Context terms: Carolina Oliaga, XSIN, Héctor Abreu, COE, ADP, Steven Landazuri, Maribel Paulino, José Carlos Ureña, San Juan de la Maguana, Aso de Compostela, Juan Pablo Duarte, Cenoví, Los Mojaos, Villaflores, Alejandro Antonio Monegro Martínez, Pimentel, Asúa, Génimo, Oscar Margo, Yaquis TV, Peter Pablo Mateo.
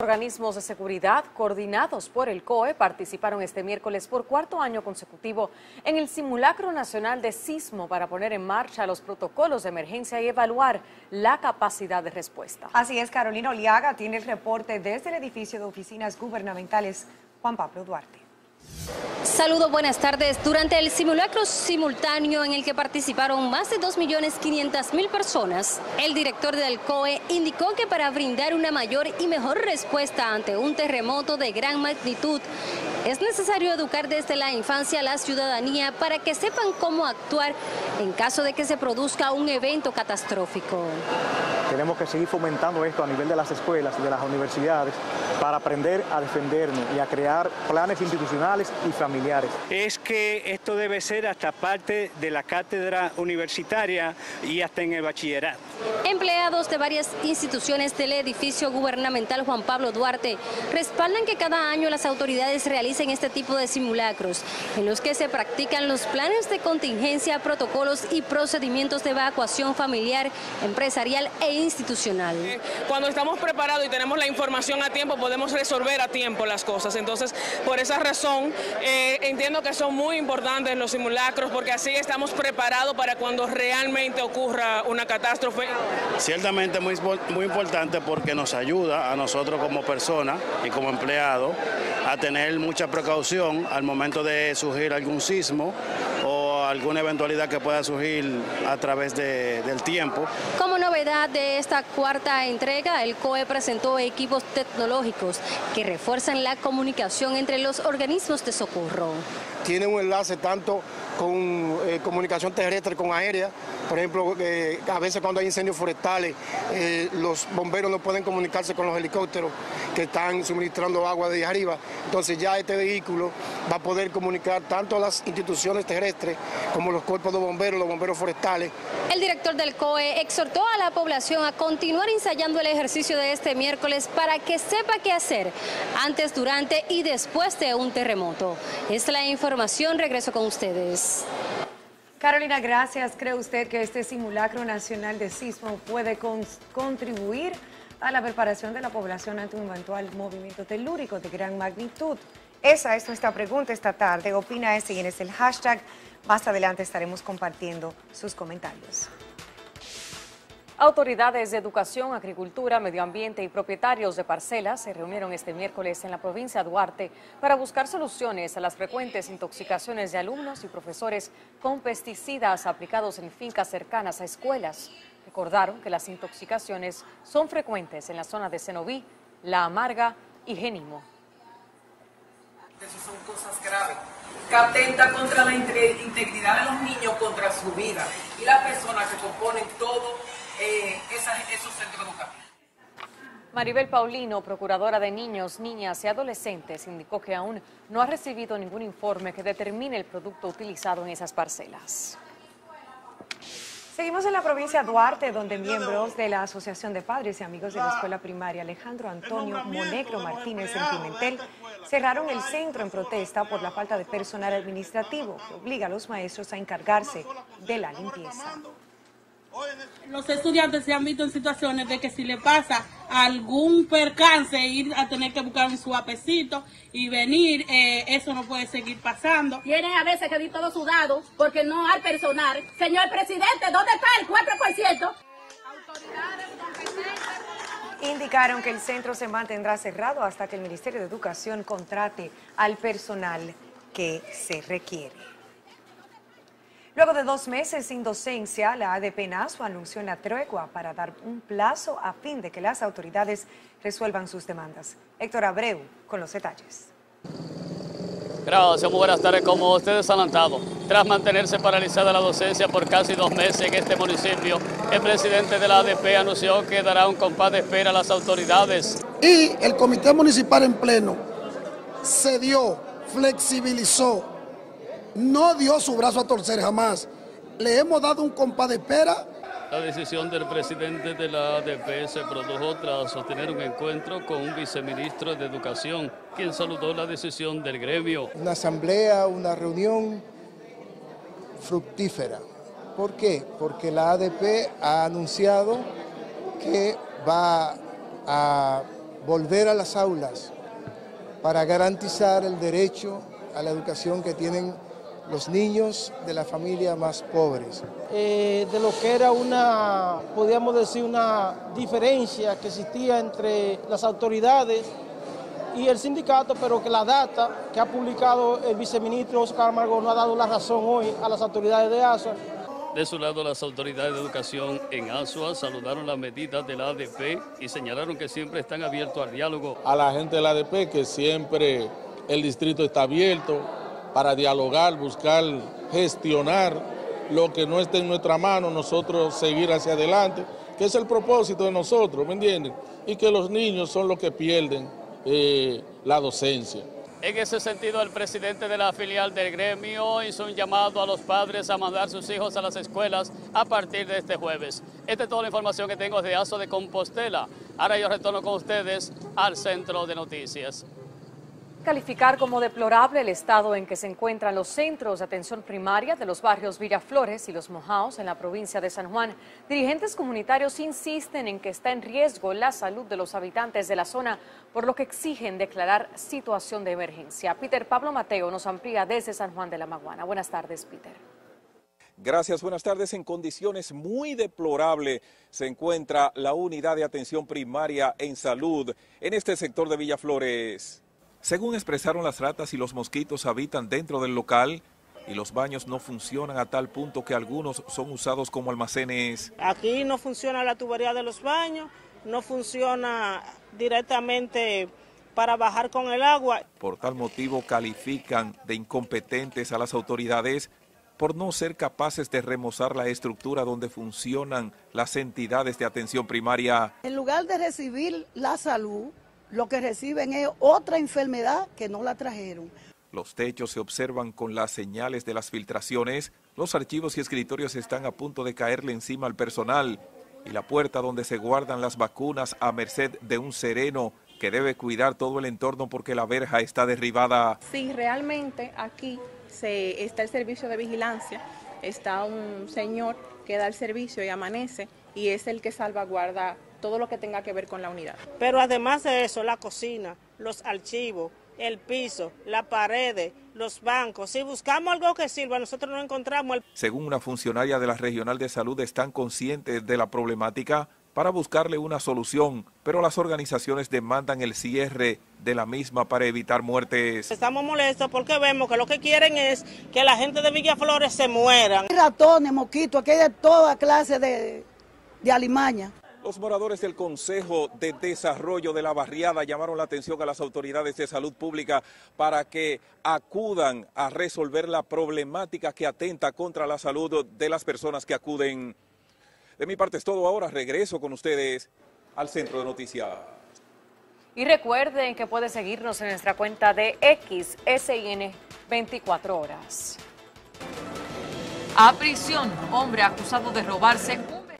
Organismos de seguridad coordinados por el COE participaron este miércoles por cuarto año consecutivo en el simulacro nacional de sismo para poner en marcha los protocolos de emergencia y evaluar la capacidad de respuesta. Así es, Carolina Oliaga tiene el reporte desde el edificio de oficinas gubernamentales Juan Pablo Duarte. Saludos, buenas tardes. Durante el simulacro simultáneo en el que participaron más de 2.500.000 personas, el director del COE indicó que para brindar una mayor y mejor respuesta ante un terremoto de gran magnitud, es necesario educar desde la infancia a la ciudadanía para que sepan cómo actuar en caso de que se produzca un evento catastrófico. Tenemos que seguir fomentando esto a nivel de las escuelas y de las universidades para aprender a defendernos y a crear planes institucionales y familiares. Es que esto debe ser hasta parte de la cátedra universitaria y hasta en el bachillerato. Empleados de varias instituciones del edificio gubernamental Juan Pablo Duarte respaldan que cada año las autoridades realicen este tipo de simulacros en los que se practican los planes de contingencia, protocolos y procedimientos de evacuación familiar, empresarial e institucional. Cuando estamos preparados y tenemos la información a tiempo, podemos resolver a tiempo las cosas. Entonces, por esa razón, entiendo que son muy importantes los simulacros, porque así estamos preparados para cuando realmente ocurra una catástrofe. Ciertamente muy importante, porque nos ayuda a nosotros como personas y como empleados a tener mucha precaución al momento de surgir algún sismo o alguna eventualidad que pueda surgir a través del tiempo. Como novedad de esta cuarta entrega, el COE presentó equipos tecnológicos que refuerzan la comunicación entre los organismos de socorro. Tiene un enlace tanto con comunicación terrestre con aérea. Por ejemplo, a veces cuando hay incendios forestales, los bomberos no pueden comunicarse con los helicópteros que están suministrando agua de arriba. Entonces ya este vehículo va a poder comunicar tanto a las instituciones terrestres como los cuerpos de bomberos, los bomberos forestales. El director del COE exhortó a la población a continuar ensayando el ejercicio de este miércoles para que sepa qué hacer antes, durante y después de un terremoto. Es la información, regreso con ustedes. Carolina, gracias. ¿Cree usted que este simulacro nacional de sismo puede contribuir a la preparación de la población ante un eventual movimiento telúrico de gran magnitud? Esa es nuestra pregunta esta tarde. Opina ese y es el hashtag. Más adelante estaremos compartiendo sus comentarios. Autoridades de educación, agricultura, medio ambiente y propietarios de parcelas se reunieron este miércoles en la provincia de Duarte para buscar soluciones a las frecuentes intoxicaciones de alumnos y profesores con pesticidas aplicados en fincas cercanas a escuelas. Recordaron que las intoxicaciones son frecuentes en la zona de Cenoví, La Amarga y Génimo. Eso son cosas graves que atentan contra la integridad de los niños, contra su vida y las personas que componen todo. Esos centros educativos. Maribel Paulino, procuradora de niños, niñas y adolescentes, indicó que aún no ha recibido ningún informe que determine el producto utilizado en esas parcelas. Seguimos en la provincia de Duarte, donde miembros de la Asociación de Padres y Amigos de la Escuela Primaria Alejandro Antonio Monegro Martínez en Pimentel cerraron el centro en protesta por la falta de personal administrativo que obliga a los maestros a encargarse de la limpieza. Los estudiantes se han visto en situaciones de que si le pasa algún percance, ir a tener que buscar un suapecito y venir, eso no puede seguir pasando. Tienen a veces que ir todos sudados porque no hay personal. Señor presidente, ¿dónde está el 4%? Indicaron que el centro se mantendrá cerrado hasta que el Ministerio de Educación contrate al personal que se requiere. Luego de 2 meses sin docencia, la ADP Asúa anunció una tregua para dar un plazo a fin de que las autoridades resuelvan sus demandas. Héctor Abreu con los detalles. Gracias, muy buenas tardes. Como ustedes han adelantado, tras mantenerse paralizada la docencia por casi 2 meses en este municipio, el presidente de la ADP anunció que dará un compás de espera a las autoridades. Y el comité municipal en pleno cedió, flexibilizó. No dio su brazo a torcer jamás. Le hemos dado un compás de espera. La decisión del presidente de la ADP se produjo tras sostener un encuentro con un viceministro de Educación, quien saludó la decisión del gremio. Una asamblea, una reunión fructífera. ¿Por qué? Porque la ADP ha anunciado que va a volver a las aulas para garantizar el derecho a la educación que tienen los niños de las familias más pobres. De lo que era una, podríamos decir, una diferencia que existía entre las autoridades y el sindicato, pero que la data que ha publicado el viceministro Oscar Margo no ha dado la razón hoy a las autoridades de Asúa. De su lado, las autoridades de educación en Asúa saludaron las medidas de la ADP y señalaron que siempre están abiertos al diálogo. A la gente de la ADP que siempre el distrito está abierto para dialogar, buscar, gestionar lo que no esté en nuestra mano, nosotros seguir hacia adelante, que es el propósito de nosotros, ¿me entienden? Y que los niños son los que pierden la docencia. En ese sentido, el presidente de la filial del gremio hizo un llamado a los padres a mandar sus hijos a las escuelas a partir de este jueves. Esta es toda la información que tengo de Aso de Compostela. Ahora yo retorno con ustedes al Centro de Noticias. Calificar como deplorable el estado en que se encuentran los centros de atención primaria de los barrios Villaflores y Los Mojaos en la provincia de San Juan. Dirigentes comunitarios insisten en que está en riesgo la salud de los habitantes de la zona, por lo que exigen declarar situación de emergencia. Peter Pablo Mateo nos amplía desde San Juan de la Maguana. Buenas tardes, Peter. Gracias, buenas tardes. En condiciones muy deplorables se encuentra la unidad de atención primaria en salud en este sector de Villaflores. Según expresaron, las ratas y los mosquitos habitan dentro del local y los baños no funcionan a tal punto que algunos son usados como almacenes. Aquí no funciona la tubería de los baños, no funciona directamente para bajar con el agua. Por tal motivo califican de incompetentes a las autoridades por no ser capaces de remozar la estructura donde funcionan las entidades de atención primaria. En lugar de recibir la salud, lo que reciben es otra enfermedad que no la trajeron. Los techos se observan con las señales de las filtraciones, los archivos y escritorios están a punto de caerle encima al personal y la puerta donde se guardan las vacunas a merced de un sereno que debe cuidar todo el entorno porque la verja está derribada. Sí, realmente aquí está el servicio de vigilancia, está un señor que da el servicio y amanece y es el que salvaguarda todo lo que tenga que ver con la unidad. Pero además de eso, la cocina, los archivos, el piso, las paredes, los bancos, si buscamos algo que sirva, nosotros no encontramos. Según una funcionaria de la Regional de Salud, están conscientes de la problemática para buscarle una solución, pero las organizaciones demandan el cierre de la misma para evitar muertes. Estamos molestos porque vemos que lo que quieren es que la gente de Villaflores se mueran. Hay ratones, mosquitos, aquí hay de toda clase de alimaña. Los moradores del Consejo de Desarrollo de la Barriada llamaron la atención a las autoridades de salud pública para que acudan a resolver la problemática que atenta contra la salud de las personas que acuden. De mi parte es todo ahora, regreso con ustedes al Centro de Noticias. Y recuerden que pueden seguirnos en nuestra cuenta de XSIN 24 horas. A prisión, hombre acusado de robarse